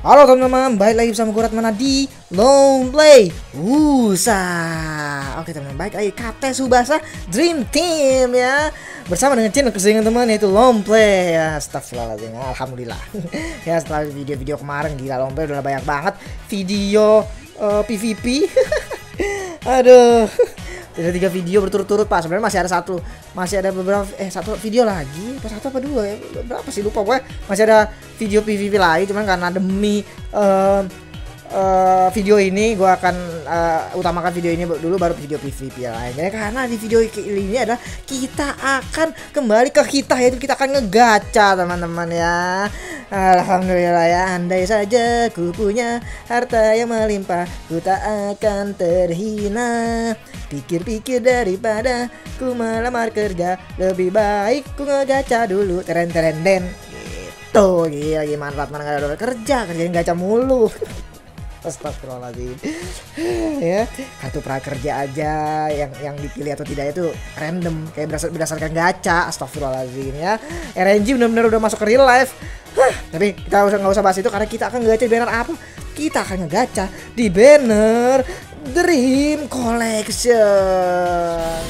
Halo teman-teman, balik lagi bersama Kurat Mana di Longplay Wusha. Oke teman-teman, balik lagi Captain Tsubasa Dream Team ya, bersama dengan channel kesayangan teman yaitu Longplay ya. Astagfirullahaladzim, alhamdulillah. Ya, setelah video-video kemarin gila, Longplay udah banyak banget video PVP. Aduh, ada 3 video berturut-turut Pak. Sebenarnya masih ada satu video lagi, satu apa dua ya, berapa sih lupa gue. Masih ada video PVP lain, cuman karena demi video ini gue akan utamakan video ini dulu, baru video PVP lainnya. Karena di video ini ada, kita akan kembali ke kita, yaitu kita akan ngegacha teman-teman ya. Alhamdulillah ya. Andai saja ku punya harta yang melimpah, ku tak akan terhina. Pikir-pikir daripada ku melamar kerja, lebih baik ku ngegacha dulu. Teren-teren den gitu. Gila gimana Ratman, gak ada kerja, kerjain gacha mulu. Astagfirullahaladzim. Ya, kartu prakerja aja yang dipilih atau tidak itu random, kayak berdasarkan gacha. Astagfirullahaladzim ya. RNG bener-bener udah masuk ke real life. Tapi kita nggak usah bahas itu, karena kita akan ngegacha di banner apa? Kita akan ngegacha di banner Dream Collection.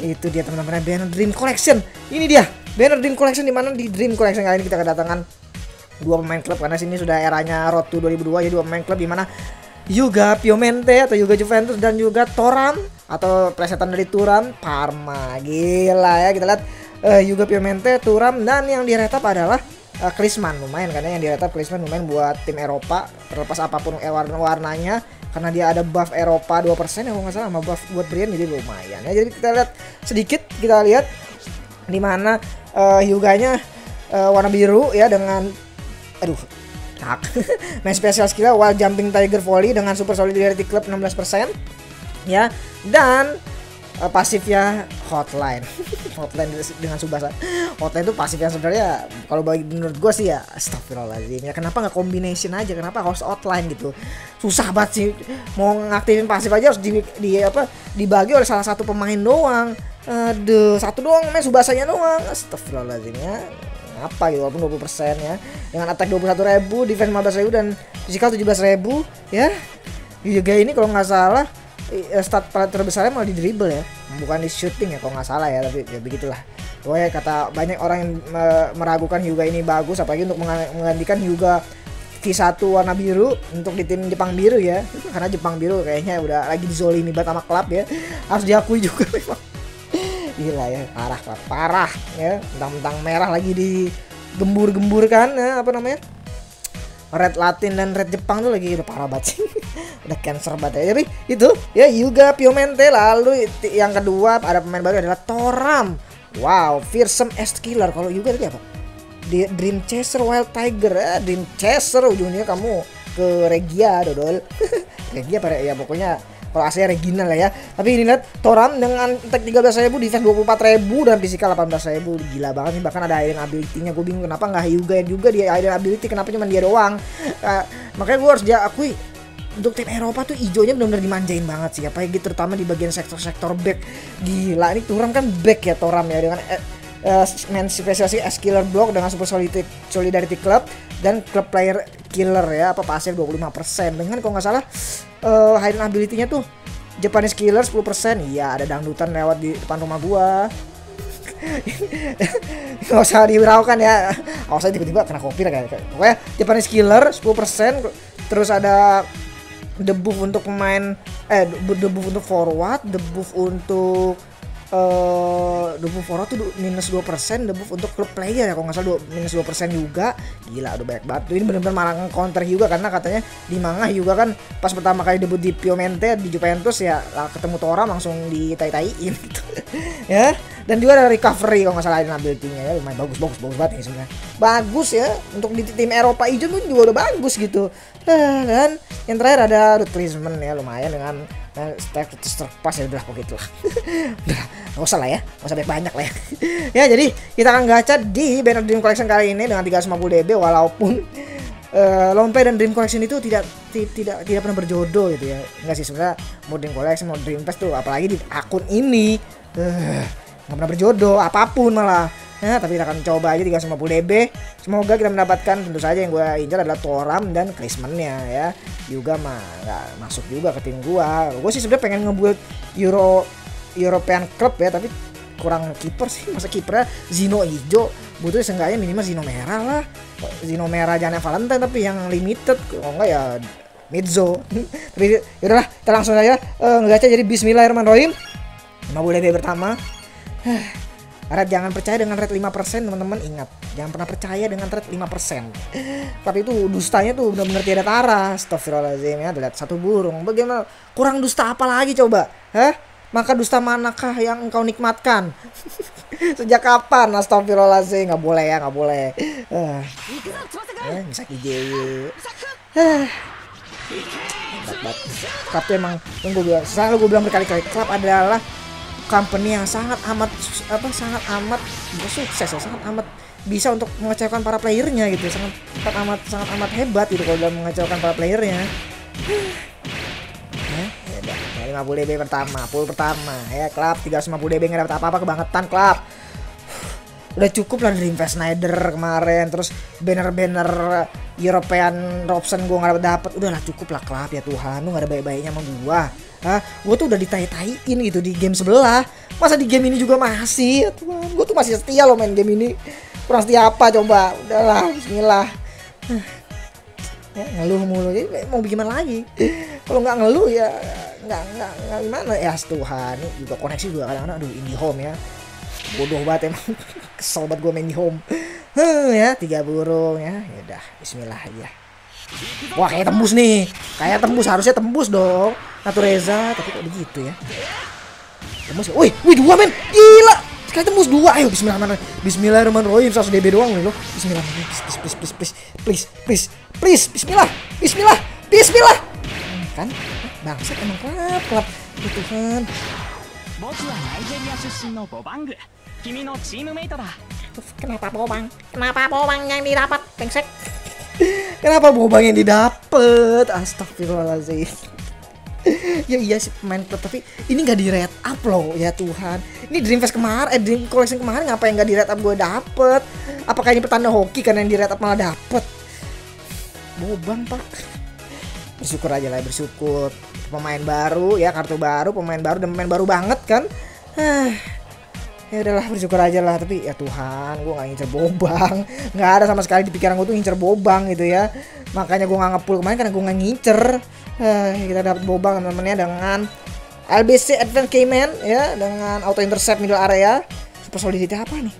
Itu dia teman-teman, banner Dream Collection. Ini dia banner Dream Collection, dimana di Dream Collection kali ini kita kedatangan 2 pemain klub, karena sini sudah eranya Road to 2002. Jadi 2 pemain klub, dimana Hyuga Piemonte atau Hyuga Juventus dan juga Thoram atau plesetan dari Thoram Parma. Gila ya, kita lihat Hyuga Piemonte, Thoram, dan yang diretap adalah Krisman. Lumayan karena yang diretap Krisman lumayan buat tim Eropa, terlepas apapun warna-warnanya, karena dia ada buff Eropa 2% ya kalau nggak salah, sama buff buat Brian, jadi lumayan ya. Jadi kita lihat sedikit, kita lihat dimana Hyuganya warna biru ya, dengan aduh main spesial skill Wild Jumping Tiger Volley dengan super solidarity club 16% ya, dan pasifnya hotline. Hotline dengan Tsubasa. Hotline itu pasifnya sebenarnya kalau bagi menurut gue sih ya astagfirullahaladzim ya, kenapa nggak combination aja, kenapa harus hotline gitu. Susah banget sih mau ngaktifin pasif aja harus dibagi oleh salah satu pemain doang. Aduh, satu doang main Tsubasanya doang. Astagfirullahaladzim ya, apa gitu, walaupun 20% ya, dengan attack 21.000, defense 15.000, dan physical 17.000 ya. Juga ini kalau nggak salah stat terbesarnya malah di dribble ya, bukan di shooting ya kalau nggak salah ya, tapi ya begitulah. Pokoknya kata banyak orang yang meragukan Hyuga ini bagus, apalagi untuk menggantikan Hyuga V1 warna biru untuk di tim Jepang biru ya, karena Jepang biru kayaknya udah lagi dizolimi banget sama klub ya, harus diakui juga memang. Gila ya, parah ya, tentang merah lagi digembur-gemburkan ya, apa namanya, red Latin dan red Jepang tuh lagi udah parah banget sih. Udah cancer banget ya. Tapi itu ya Hyuga Piemonte. Lalu yang kedua ada pemain baru adalah Thoram. Wow, fearsome ass killer. Kalau Hyuga itu apa? Dream Chaser Wild Tiger ya, Dream Chaser ujungnya kamu ke Regia dodol. Regia pada ya, pokoknya kalau aslinya Regina lah ya. Tapi ini lihat Thoram dengan attack 13.000, defense 24.000, dan physical 18.000. Gila banget nih, bahkan ada iron ability-nya. Gue bingung kenapa nggak Hyuga juga dia iron ability, kenapa cuma dia doang. Makanya gue harus akui untuk tim Eropa tuh hijaunya benar-benar dimanjain banget sih. Apalagi terutama di bagian sektor-sektor back. Gila, ini Thoram kan back ya, Thoram ya, dengan main spesialisasi as killer block dengan super solidarity club dan club player killer ya, apa pasif 25%, dengan kalau nggak salah hidden ability-nya tuh Japanese killer 10%. Iya, ada dangdutan lewat di depan rumah gua. Nggak usah dihiraukan ya, nggak usah tiba-tiba kena kopir kayak. Pokoknya Japanese killer 10%, terus ada debuff untuk pemain debuff untuk forward, debuff untuk The Move Oro tuh minus 2%, The Move untuk klub player ya kalau nggak salah minus 2% juga. Gila udah banyak banget. Ini benar-benar malah nge-counter Hyuga karena katanya di manga Hyuga kan pas pertama kali debut di Piemonte di Juventus ya lah, ketemu Thoram langsung ditai-taiin gitu. Ya. Dan juga ada recovery kalau nggak salah ability-nya ya lumayan bagus banget ini sebenarnya. Bagus ya untuk di tim Eropa hijau pun juga udah bagus gitu. Dan yang terakhir ada Krisman ya lumayan dengan terpas ya udah begitu lah. Udah nggak usah lah ya, nggak usah banyak lah ya. Ya jadi kita akan gacha di banner Dream Collection kali ini dengan 350 DB walaupun Longplay dan Dream Collection itu tidak pernah berjodoh gitu ya. Enggak sih sebenarnya mau Dream Collection mau Dream Pass tuh apalagi di akun ini nggak pernah berjodoh apapun malah. Nah, tapi kita akan coba aja 350 DB. Semoga kita mendapatkan tentu saja yang gue incar adalah Thoram dan Krisman-nya ya. Juga mah nggak masuk juga ke tim gue sih sebenarnya pengen nge-build European Club ya, tapi kurang kiper sih. Masa kipernya Zino hijau, butuh seenggaknya minimal Zino merah lah. Zino merah jangan yang Valentine tapi yang limited. Kalau nggak ya Mezzo. Tapi yaudahlah, kita langsung aja ngegacha. Jadi bismillahirrahmanirrahim. 50 DB pertama. Red jangan percaya dengan rate 5% teman-teman, ingat jangan pernah percaya dengan rate 5%. Tapi itu dustanya tuh benar-benar tiada tara. Astagfirullahaladzim ya, lihat satu burung. Bagaimana kurang dusta apa lagi coba? Hah? Maka dusta manakah yang engkau nikmatkan? Sejak kapan? Astagfirullahaladzim, nggak boleh ya, nggak boleh. Bisa kijeu. Club tuh emang yang gue bilang, selalu gue bilang berkali-kali, club adalah company yang sangat amat bisa untuk mengecewakan para playernya gitu, sangat amat hebat gitu kalau udah mengecewakan para playernya. Ya, 50 DB pertama, pool pertama ya, klub 350 DB nggak dapat apa-apa, kebangetan klub. Udah cukup lah dari Invest Snyder kemarin, terus banner-banner European Robson gue nggak dapat, udahlah cukup lah klub ya Tuhan, lu nggak ada baik-baiknya sama gue. Hah, gue tuh udah ditai-taiin gitu di game sebelah. Masa di game ini juga masih? Ya Tuhan, gue tuh masih setia loh main game ini. Kurang setia apa coba? Udahlah, bismillah. Ya, ngeluh mulu, jadi mau gimana lagi? Kalau nggak ngeluh ya nggak gimana ya Tuhan. Ini juga koneksi juga kadang-kadang, aduh ini home ya. Bodoh banget emang, kesel banget gue main di home. Ya, 3 burung ya, udah bismillah aja. Wah kayak tembus nih, kayak tembus, harusnya tembus dong Natureza, tapi kok begitu ya. Tembus, wih 2 men, gila, sekali tembus 2, ayo bismillahirrahmanirrahim. Bismillahirrahmanirrahim, 100 DB doang nih loh. Bismillahirrahmanirrahim, please, bismillah. Kan, bangsat emang klap, gitu kan. Kenapa Bobang yang didapat, pengsek? Kenapa Bobang yang didapat? Astagfirullahaladzim. Ya iya sih pemain klub, tapi ini nggak di rate up loh ya Tuhan. Ini Dreamfest kemarin, Dream Collection kemarin ngapain nggak di rate up gue dapet? Apakah ini pertanda hoki karena yang di rate up malah dapet? Bobang pak, bersyukur aja lah, bersyukur. Pemain baru ya, kartu baru, pemain baru dan pemain baru banget kan. Ya udahlah bersyukur aja lah, tapi ya Tuhan gue gak ngincer Bobang, nggak ada sama sekali di pikiran gue tuh ngincer Bobang gitu ya, makanya gue gak nge-pull kemarin karena gue gak ngincer. Kita dapat Bobang teman-temannya dengan LBC Advent Cayman ya, dengan auto intercept middle area, super solidity apa nih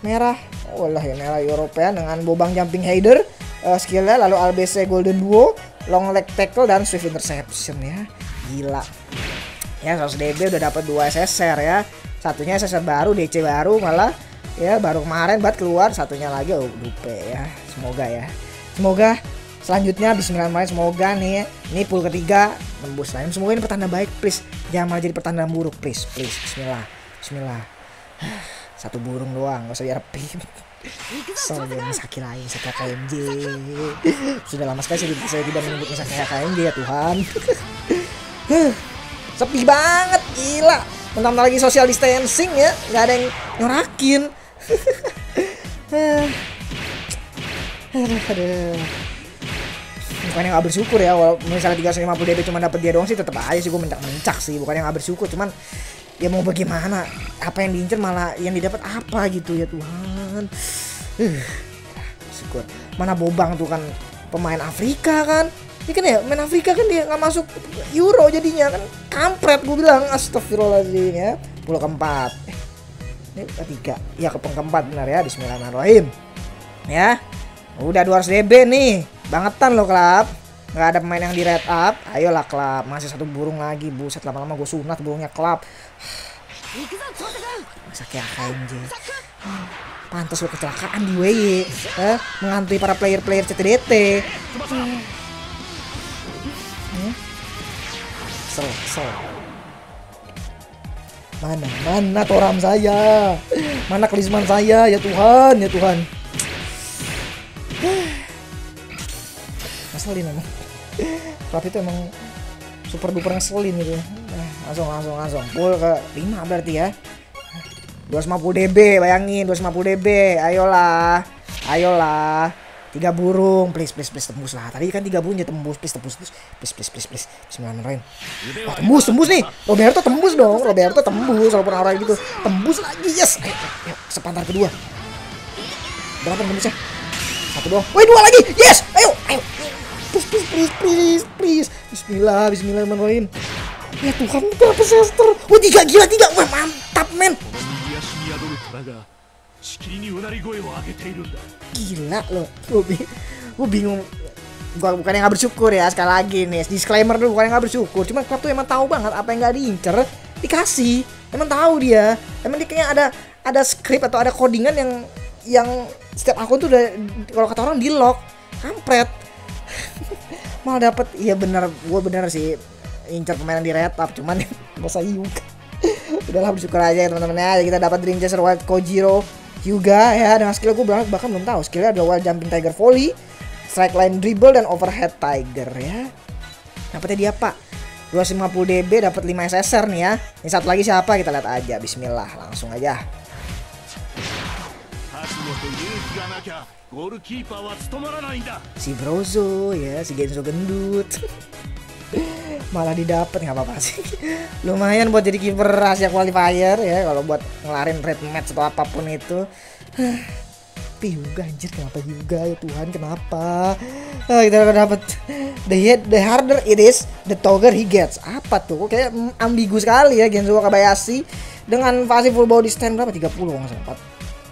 merah, walah ya merah European dengan Bobang jumping header skillnya, lalu LBC golden duo, long leg tackle dan swift interception ya, gila ya. 100 DB udah dapat 2 SSR ya. Satunya SSR baru, DC baru malah ya, baru kemarin buat keluar, satunya lagi dupe ya. Semoga ya. Semoga selanjutnya bismillahirrahmanirrahim, semoga nih ini pool ketiga tembus lain. Semoga ini pertanda baik, please. Jangan malah jadi pertanda buruk, please. Bismillah. Bismillah. 1 burung doang, enggak usah diharapin. Soalnya Misaki lain, Misaki KMJ. Sudah lama sekali saya tidak menyebut Misaki KMJ ya Tuhan. Sepi banget, gila. Bentar-bentar lagi social distancing ya, nggak ada yang nyorakin. Bukannya nggak bersyukur ya, walaupun misalnya 350 DB cuma dapat dia doang sih, tetap aja sih gue mencak sih. Bukannya nggak bersyukur, cuman ya mau bagaimana? Apa yang diincar malah yang didapat apa gitu ya Tuhan. Syukur. Mana Bobang tuh kan pemain Afrika kan? Ini kan ya main Afrika kan, dia nggak masuk Euro jadinya kan kampret gue bilang. Astagfirullahaladzim ya. Pulau keempat Ini ketiga. Ya keempat benar ya. Bismillahirrahmanirrahim. Ya. Udah 200 DB nih. Bangetan loh klub. Nggak ada pemain yang di red up. Ayolah klub. Masih satu burung lagi. Buset, lama-lama gue sunat burungnya klub. Masa kayak anjir. Pantas lo kecelakaan di WY. Menghantui para player-player CTDT. Kesel. Mana Thoram saya? Mana Krisman saya? Ya Tuhan, ya Tuhan. Ngeselin emang. Klub itu emang super duper ngeselin gitu ya. Langsung. Full ke 5 berarti ya. 250 DB, bayangin 250 DB. Ayolah. 3 burung, please tembus lah. Tadi kan 3 burung ya, tembus please. Bismillahirrahmanirrahim. Wah, tembus nih. Roberto tembus walaupun orang gitu. Tembus lagi, yes. Ayo, sepantar kedua. Berapa tembusnya? Satu doang. Woi, 2 lagi. Yes. Ayo. Please. Bismillahirrahmanirrahim. Ya Tuhan, berapa sester? Wah, 3 gila 3. Wah, mantap, men. Gila loh. Gue bingung. Bukan yang gak bersyukur ya, sekali lagi nih disclaimer dulu, bukan yang gak bersyukur. Cuma klub tuh emang tahu banget apa yang gak diincer dikasih. Emang tahu dia. Emang dia kayaknya ada skrip atau ada codingan yang setiap akun tuh udah, kalau kata orang, di lock. Kampret. Malah dapet. Iya bener, gue bener sih incer pemain yang di red up, cuman masa Hyuga. Udahlah, bersyukur aja ya teman-teman ya. Kita dapat Dream Chaser Wild Kojiro Hyuga ya, dengan skill gue bahkan belum tahu skillnya. Ada Wild Jumping Tiger Volley, Strike Line Dribble, dan Overhead Tiger ya. Dapatnya dia pak 250 DB, dapat 5 SSR nih ya. Ini satu lagi siapa, kita lihat aja. Bismillah, langsung aja. Si Brozo ya, si Genzo gendut. Malah didapat, nggak apa-apa sih. Lumayan buat jadi kiper Asia Qualifier ya, kalau buat ngelarin red match atau apapun itu. Hyuga anjir, kenapa Hyuga ya Tuhan, kenapa? Kita udah dapat the harder it is, the tougher he gets. Apa tuh? Kayak ambigu sekali ya. Genzo Kabayashi dengan fase full body stand berapa? 30 nggak sempat.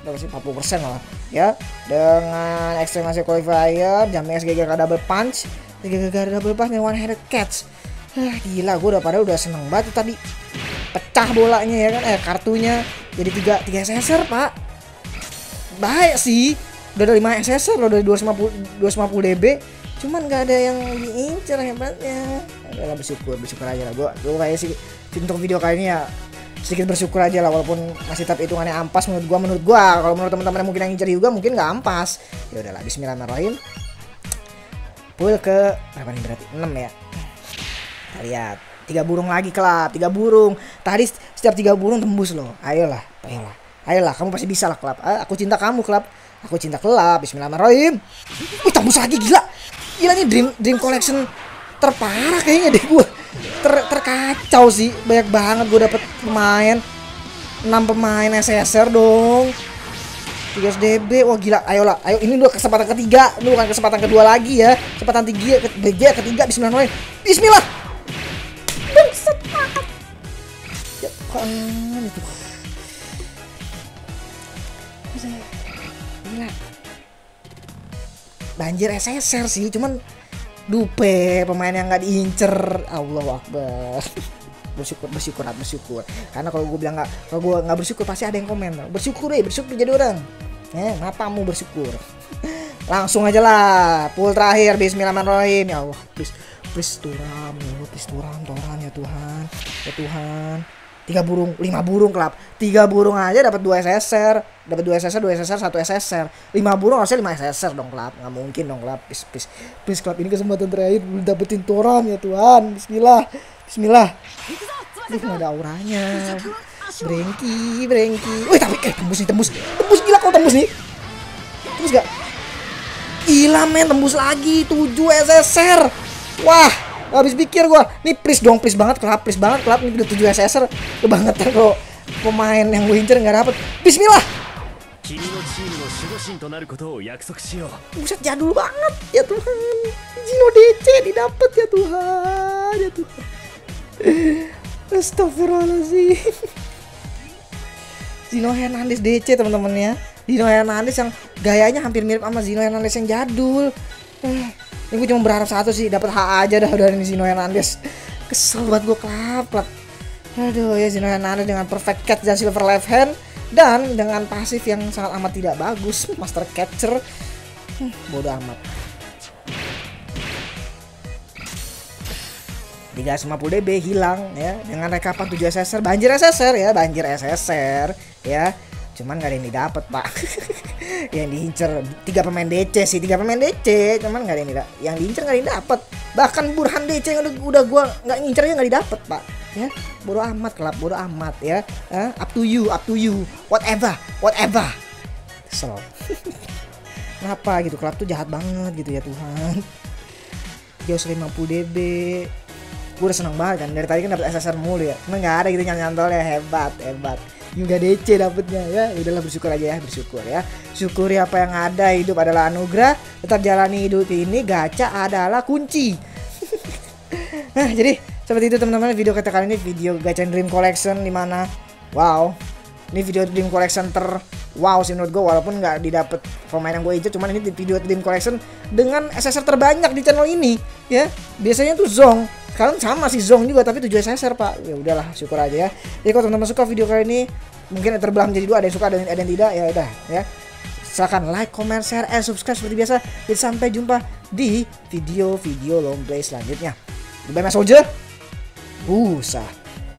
Udah kasih 40% malah ya, dengan extreme Asia Qualifier, jamming SGG double punch, one handed catch. Gila, gue udah seneng banget tadi. Pecah bolanya ya kan, kartunya jadi 3 SSR pak. Baik sih, udah ada 5 SSR loh dari 250 DB. Cuman gak ada yang diincer, hebatnya. Udah bersyukur aja lah. Gue kayak sih untuk video kali ini ya sedikit bersyukur aja lah, walaupun masih tetap hitungannya ampas menurut gue. Kalau menurut teman-teman yang mungkin yang ngincer juga mungkin nggak ampas. Ya udahlah, bismillahirrahmanirrahim. Pull ke berapa nih berarti? 6 ya. Kita lihat 3 burung lagi klub, 3 burung. Tadi setiap 3 burung tembus loh. Ayolah, kamu pasti bisa lah klub. Aku cinta kamu klub. Aku cinta klub. Bismillahirrahmanirrahim. Wih, tembus lagi, gila nih dream collection terparah kayaknya deh gue. Terkacau sih, banyak banget gue dapet pemain. 6 pemain SSR dong, 3 DB. Wah gila, ayolah, ini udah kesempatan ketiga, ini bukan kesempatan kedua lagi ya, kesempatan ketiga. Bismillah. Bangsat banget. Ya Tuhan, itu gila. Banjir SSR sih, cuman dupe pemain yang nggak diincer. Allah akbar. bersyukur. Karena kalau gue bilang kalau gue nggak bersyukur pasti ada yang komen. Bersyukur jadi orang. Kenapa mau bersyukur? Langsung aja lah. Pull terakhir. Bismillahirrahmanirrahim. Ya Allah, please Thoram ya Tuhan. 3 burung aja dapat 2 SSR, 1 SSR. 5 burung harusnya 5 SSR dong klub. Nggak mungkin dong klub. Please klub, ini kesempatan terakhir dapetin Thoram ya Tuhan. Bismillah. Nggak ada auranya. Brengki. Wih, tapi tembus gila kalau tembus nih. Tembus gak? Gila men, tembus lagi 7 SSR. Wah, habis pikir gua. Nih please banget klub. Ini udah 7 SSR. Kebangetan kalau pemain yang gue incer nggak dapet. Bismillah. Buset, jadul banget ya Tuhan. Zino DC didapet ya Tuhan. Astagfirullahaladzim. Zino Hernandez DC teman-teman ya. Zino Hernandez yang gayanya hampir mirip sama Zino Hernandez yang jadul. Ini gue cuma berharap satu sih, dapat HA aja dah dari Zino Hernandez. Kesel banget gue, klap. Aduh ya, Zino Hernandez dengan perfect catch dan silver left hand dan dengan pasif yang sangat amat tidak bagus, master catcher. Bodoh amat. 350 DB hilang ya dengan rekapan 7 SSR, banjir SSR ya. Cuman gak ada yang didapat, Pak. Yang diincer 3 pemain DC, cuman gak ada yang didapat. Yang diincer gak ada yang dapat. Bahkan Burhan DC yang udah gua nggak ngincer aja nggak didapat, Pak. Ya, bodo amat klub, bodo amat ya. Up to you, whatever. So. Kenapa gitu, klub tuh jahat banget gitu ya Tuhan. Jauh 50 DB. Gue udah seneng banget kan, dari tadi kan dapet SSR mulu ya. Cuma gak ada gitu nyantol ya, hebat. Hyuga DC dapetnya ya, udahlah bersyukur aja ya, syukuri apa yang ada, hidup adalah anugerah. Tetap jalani hidup ini, gacha adalah kunci. Nah jadi seperti itu teman-teman video kita kali ini, video gacha Dream Collection dimana wow, ini video Dream Collection wow sih menurut gue, walaupun nggak didapet pemain yang gue incer, cuman ini di video Dream Collection dengan SSR terbanyak di channel ini ya. Biasanya tuh Zong, kalian sama sih Zong juga tapi 7 SSR Pak. Ya udahlah syukur aja ya. Jadi kalau teman-teman suka video kali ini, mungkin yang terbelah menjadi dua, ada yang suka ada yang tidak, ya udah ya. Silahkan like, comment, share, and subscribe seperti biasa. Jadi sampai jumpa di video-video Longplay selanjutnya. Goodbye my soldier. Wusha.